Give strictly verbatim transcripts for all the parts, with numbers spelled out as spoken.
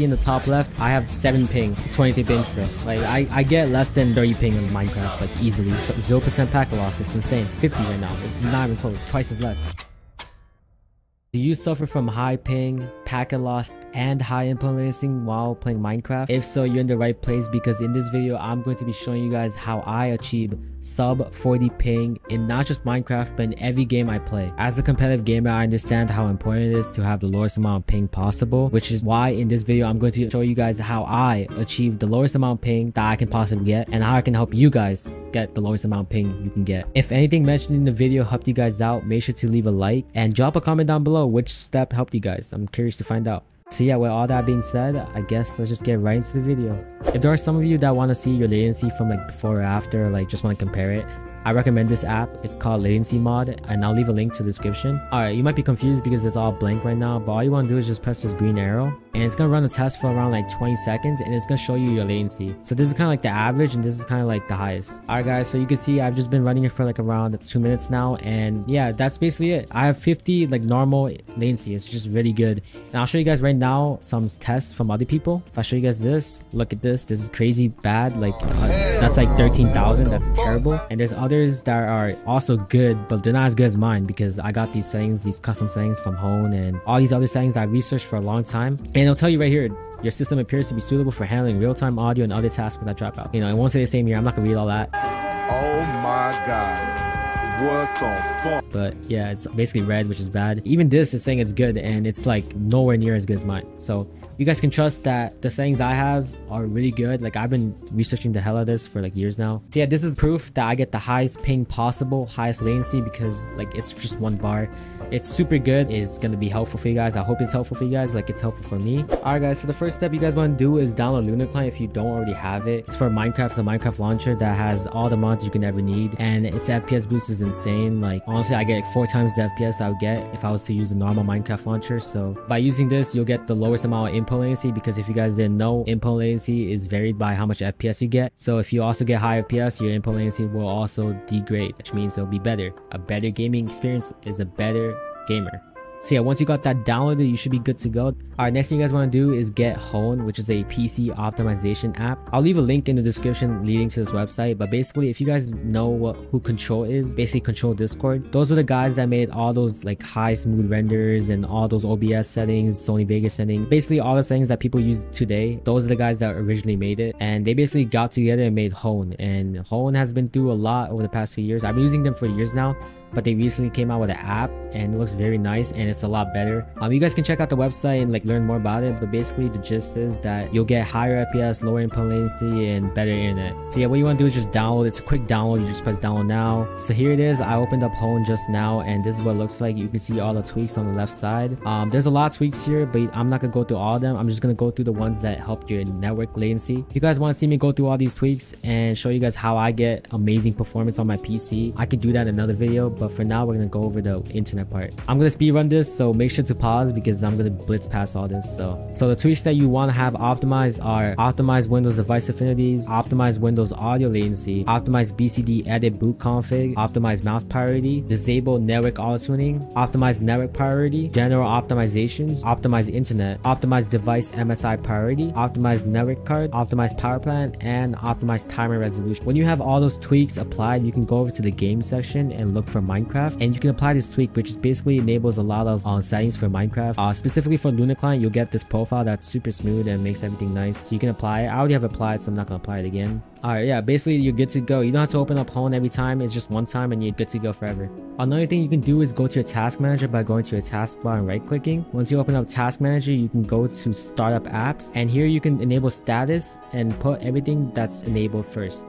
see in the top left, I have seven ping, twenty-three ping still. Like, I, I get less than thirty ping in Minecraft, like, easily. But zero percent packet loss, it's insane. fifty right now, it's not even close, twice as less. Do you suffer from high ping, packet loss, and high input latency while playing Minecraft? If so, you're in the right place, because in this video, I'm going to be showing you guys how I achieve sub forty ping in not just Minecraft, but in every game I play. As a competitive gamer, I understand how important it is to have the lowest amount of ping possible, which is why in this video, I'm going to show you guys how I achieve the lowest amount of ping that I can possibly get, and how I can help you guys get the lowest amount of ping you can get. If anything mentioned in the video helped you guys out, make sure to leave a like and drop a comment down below which step helped you guys. I'm curious to find out. So yeah, with all that being said, I guess let's just get right into the video. If there are some of you that want to see your latency from like before or after, or like just want to compare it, I recommend this app. It's called Latency Mod, and I'll leave a link to the description. Alright, you might be confused because it's all blank right now, but all you want to do is just press this green arrow, and it's gonna run a test for around like twenty seconds, and it's gonna show you your latency. So this is kind of like the average, and this is kind of like the highest. Alright guys, so you can see I've just been running it for like around two minutes now, and yeah, that's basically it. I have fifty like normal latency. It's just really good. And I'll show you guys right now some tests from other people. If I show you guys this, look at this. This is crazy bad. Like uh, that's like thirteen thousand. That's terrible. And there's other Others that are also good, but they're not as good as mine, because I got these settings, these custom settings from Hone, and all these other settings I researched for a long time, and it'll tell you right here, your system appears to be suitable for handling real-time audio and other tasks without dropout. You know, it won't say the same here. I'm not gonna read all that. Oh my god. What the fuck? But yeah, it's basically red, which is bad. Even this is saying it's good, and it's like nowhere near as good as mine. So you guys can trust that the settings I have are really good. Like, I've been researching the hell out of this for like years now. So yeah, this is proof that I get the highest ping possible, highest latency, because like it's just one bar. It's super good. It's gonna be helpful for you guys. I hope it's helpful for you guys, like it's helpful for me. Alright guys, so the first step you guys want to do is download Lunar Client if you don't already have it. It's for Minecraft. It's a Minecraft launcher that has all the mods you can ever need, and its F P S boost is insane. Like honestly, I get like four times the F P S I would get if I was to use a normal Minecraft launcher. So by using this, you'll get the lowest amount of input latency, because if you guys didn't know, input latency is varied by how much F P S you get. So if you also get high F P S, your input latency will also degrade, which means it'll be better. A better gaming experience is a better gamer. So yeah, once you got that downloaded, you should be good to go. Alright, next thing you guys want to do is get Hone, which is a P C optimization app. I'll leave a link in the description leading to this website, but basically, if you guys know what, who Control is, basically Control Discord, those are the guys that made all those like high smooth renders and all those O B S settings, Sony Vegas settings, basically all the settings that people use today. Those are the guys that originally made it, and they basically got together and made Hone. And Hone has been through a lot over the past few years. I've been using them for years now, but they recently came out with an app, and it looks very nice, and it's a lot better. Um, you guys can check out the website and like learn more about it, but basically the gist is that you'll get higher F P S, lower input latency, and better internet. So yeah, what you want to do is just download. It's a quick download. You just press download now. So here it is. I opened up Hone just now, and this is what it looks like. You can see all the tweaks on the left side. Um, there's a lot of tweaks here, but I'm not gonna go through all of them. I'm just gonna go through the ones that helped your network latency. If you guys want to see me go through all these tweaks and show you guys how I get amazing performance on my P C, I could do that in another video. But for now, we're gonna go over the internet part. I'm gonna speedrun this, so make sure to pause because I'm gonna blitz past all this. So, so the tweaks that you wanna have optimized are optimize Windows device affinities, optimize Windows audio latency, optimize B C D edit boot config, optimize mouse priority, disable network auto-tuning, optimize network priority, general optimizations, optimize internet, optimize device M S I priority, optimize network card, optimize power plant, and optimize timer resolution. When you have all those tweaks applied, you can go over to the game section and look for Minecraft, and you can apply this tweak, which is basically enables a lot of uh, settings for Minecraft. Uh, specifically for Lunar Client, you'll get this profile that's super smooth and makes everything nice. So you can apply it. I already have applied, so I'm not gonna apply it again. Alright, yeah, basically you're good to go. You don't have to open up Hone every time. It's just one time and you're good to go forever. Another thing you can do is go to your task manager by going to your taskbar and right clicking. Once you open up task manager, you can go to startup apps, and here you can enable status and put everything that's enabled first.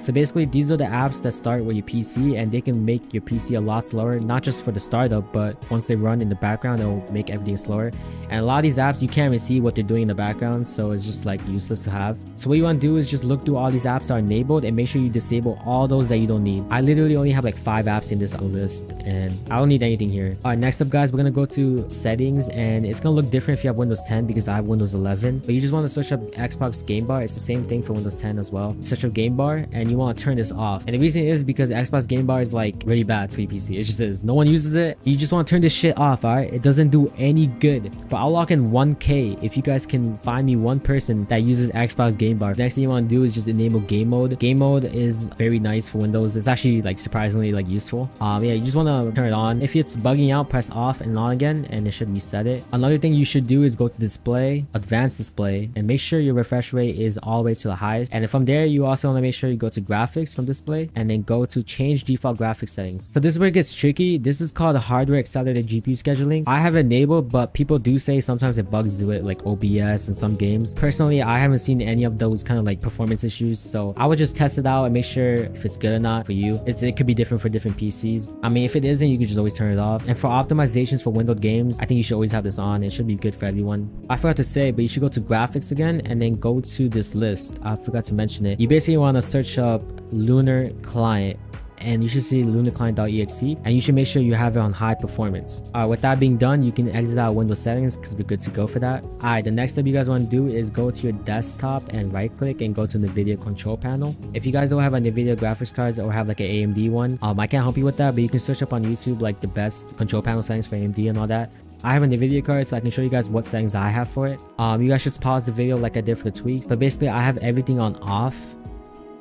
So basically, these are the apps that start with your P C, and they can make your P C a lot slower, not just for the startup, but once they run in the background, it'll make everything slower. And a lot of these apps, you can't even see what they're doing in the background, so it's just like useless to have. So what you want to do is just look through all these apps that are enabled and make sure you disable all those that you don't need. I literally only have like five apps in this list, and I don't need anything here. Alright, next up guys, we're gonna go to settings, and it's gonna look different if you have Windows ten because I have Windows eleven, but you just want to search up Xbox Game Bar. It's the same thing for Windows ten as well. Search up Game Bar, and you you want to turn this off. And the reason is because the Xbox game bar is like really bad for your P C. It just is. No one uses it. You just want to turn this shit off, alright? It doesn't do any good. But I'll lock in one K if you guys can find me one person that uses Xbox game bar. The next thing you want to do is just enable game mode. Game mode is very nice for Windows. It's actually like surprisingly like useful. Um, yeah, you just want to turn it on. If it's bugging out, press off and on again, and it should reset it. Another thing you should do is go to display, advanced display, and make sure your refresh rate is all the way to the highest. And from there, you also want to make sure you go to graphics from display, and then go to change default graphics settings. So this is where it gets tricky. This is called hardware accelerated G P U scheduling. I have enabled, but people do say sometimes it bugs do it, like O B S and some games. Personally, I haven't seen any of those kind of like performance issues, so I would just test it out and make sure if it's good or not for you. It's, it could be different for different P Cs. I mean, if it isn't, you can just always turn it off. And for optimizations for Windows games, I think you should always have this on. It should be good for everyone. I forgot to say, but you should go to graphics again and then go to this list. I forgot to mention it. You basically want to search up Lunar Client, and you should see lunar client dot E X E, and you should make sure you have it on high performance. All right, with that being done, you can exit out Windows settings because we're good to go for that. All right, the next step you guys want to do is go to your desktop and right click and go to Nvidia control panel. If you guys don't have a Nvidia graphics cards or have like an A M D one, um, I can't help you with that, but you can search up on YouTube like the best control panel settings for A M D and all that. I have an Nvidia card, so I can show you guys what settings I have for it. Um, you guys should pause the video like I did for the tweaks, but basically I have everything on off.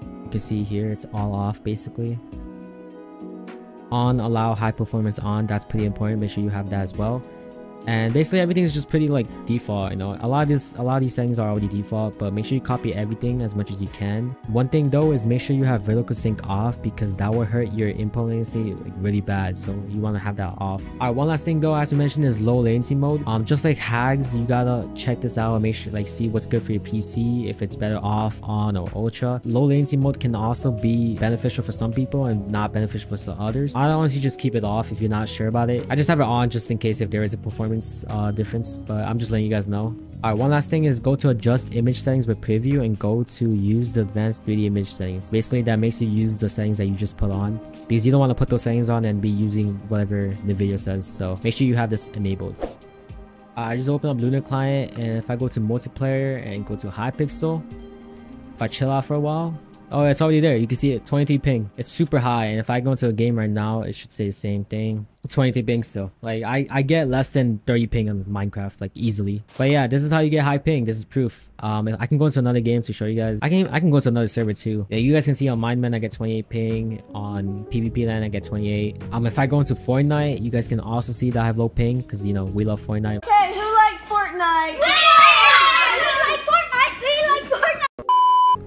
You can see here, it's all off basically. On, allow high performance on, that's pretty important, make sure you have that as well. And basically everything is just pretty like default, you know. A lot of this a lot of these settings are already default, but make sure you copy everything as much as you can. One thing though is make sure you have vertical sync off, because that will hurt your input latency like really bad, so you want to have that off. All right, one last thing though I have to mention is low latency mode. Um just like hags, you gotta check this out and make sure like see what's good for your P C, if it's better off, on, or ultra. Low latency mode can also be beneficial for some people and not beneficial for some others. I honestly just keep it off if you're not sure about it. I just have it on just in case if there is a performance Uh, difference, but I'm just letting you guys know. Alright, one last thing is go to adjust image settings with preview and go to use the advanced three D image settings. Basically that makes you use the settings that you just put on, because you don't want to put those settings on and be using whatever the video says, so make sure you have this enabled. I just open up Lunar Client, and if I go to multiplayer and go to Hypixel, if I chill out for a while, oh, it's already there. You can see it, twenty-three ping. It's super high, and if I go into a game right now, it should say the same thing. twenty-three ping still. Like, I, I get less than thirty ping on Minecraft, like, easily. But yeah, this is how you get high ping. This is proof. Um, I can go into another game to show you guys. I can I can go to another server, too. Yeah, you guys can see on Mindman, I get twenty-eight ping. On PvP Land, I get twenty-eight. Um, if I go into Fortnite, you guys can also see that I have low ping, because, you know, we love Fortnite. Hey, who likes Fortnite?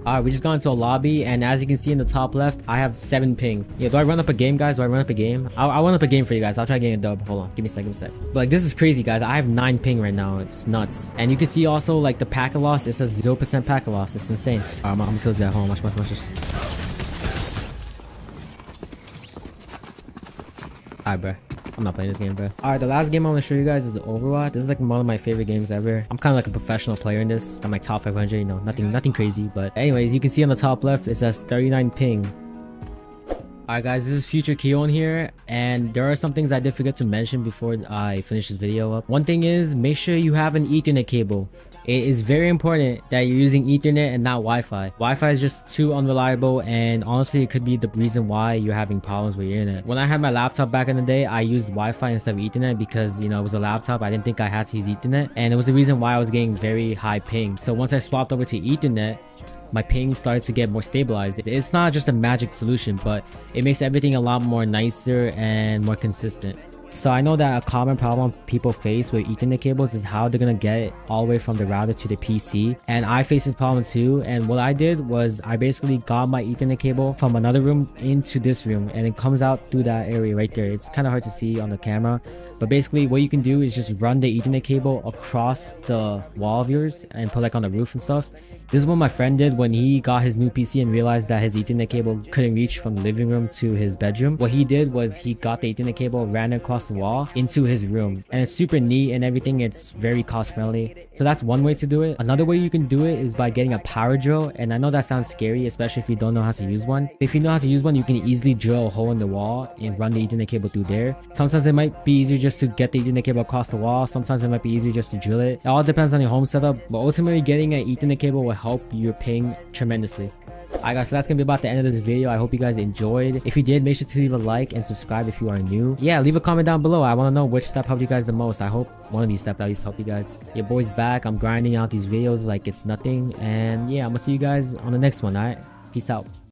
Alright, we just got into a lobby, and as you can see in the top left, I have seven ping. Yeah, do I run up a game, guys? Do I run up a game? I'll, I'll run up a game for you guys. I'll try getting a dub. Hold on. Give me a second, give me a second. But like, this is crazy, guys. I have nine ping right now. It's nuts. And you can see also, like, the packet loss. It says zero percent packet loss. It's insane. Alright, I'm, I'm gonna kill this guy at home. Watch, watch, watch this. Alright, bro. I'm not playing this game, bro. Alright, the last game I want to show you guys is Overwatch. This is like one of my favorite games ever. I'm kind of like a professional player in this. I'm like top five hundred, you know, nothing nothing crazy. But anyways, you can see on the top left, it says thirty-nine ping. Alright guys, this is FutureKeyo in here, and there are some things I did forget to mention before I finish this video up. One thing is, make sure you have an Ethernet cable. It is very important that you're using Ethernet and not Wi-Fi. Wi-Fi is just too unreliable, and honestly, it could be the reason why you're having problems with your internet. When I had my laptop back in the day, I used Wi-Fi instead of Ethernet because, you know, it was a laptop. I didn't think I had to use Ethernet, and it was the reason why I was getting very high ping. So once I swapped over to Ethernet, my ping started to get more stabilized. It's not just a magic solution, but it makes everything a lot more nicer and more consistent. So I know that a common problem people face with Ethernet cables is how they're gonna get it all the way from the router to the P C, and I face this problem too. And what I did was I basically got my Ethernet cable from another room into this room, and it comes out through that area right there. It's kind of hard to see on the camera, but basically what you can do is just run the Ethernet cable across the wall of yours and put like on the roof and stuff. This is what my friend did when he got his new P C and realized that his Ethernet cable couldn't reach from the living room to his bedroom. What he did was he got the Ethernet cable, ran it across the wall into his room, and it's super neat and everything. It's very cost friendly. So that's one way to do it. Another way you can do it is by getting a power drill, and I know that sounds scary, especially if you don't know how to use one. If you know how to use one, you can easily drill a hole in the wall and run the Ethernet cable through there. Sometimes it might be easier just to get the Ethernet cable across the wall. Sometimes it might be easier just to drill it. It all depends on your home setup, but ultimately getting an Ethernet cable will help your ping tremendously. All right, guys, so that's gonna be about the end of this video. I hope you guys enjoyed. If you did, make sure to leave a like and subscribe if you are new. Yeah, leave a comment down below. I want to know which step helped you guys the most. I hope one of these steps at least helped you guys. Your boy's back. I'm grinding out these videos like it's nothing. And yeah, I'm gonna see you guys on the next one. All right, peace out.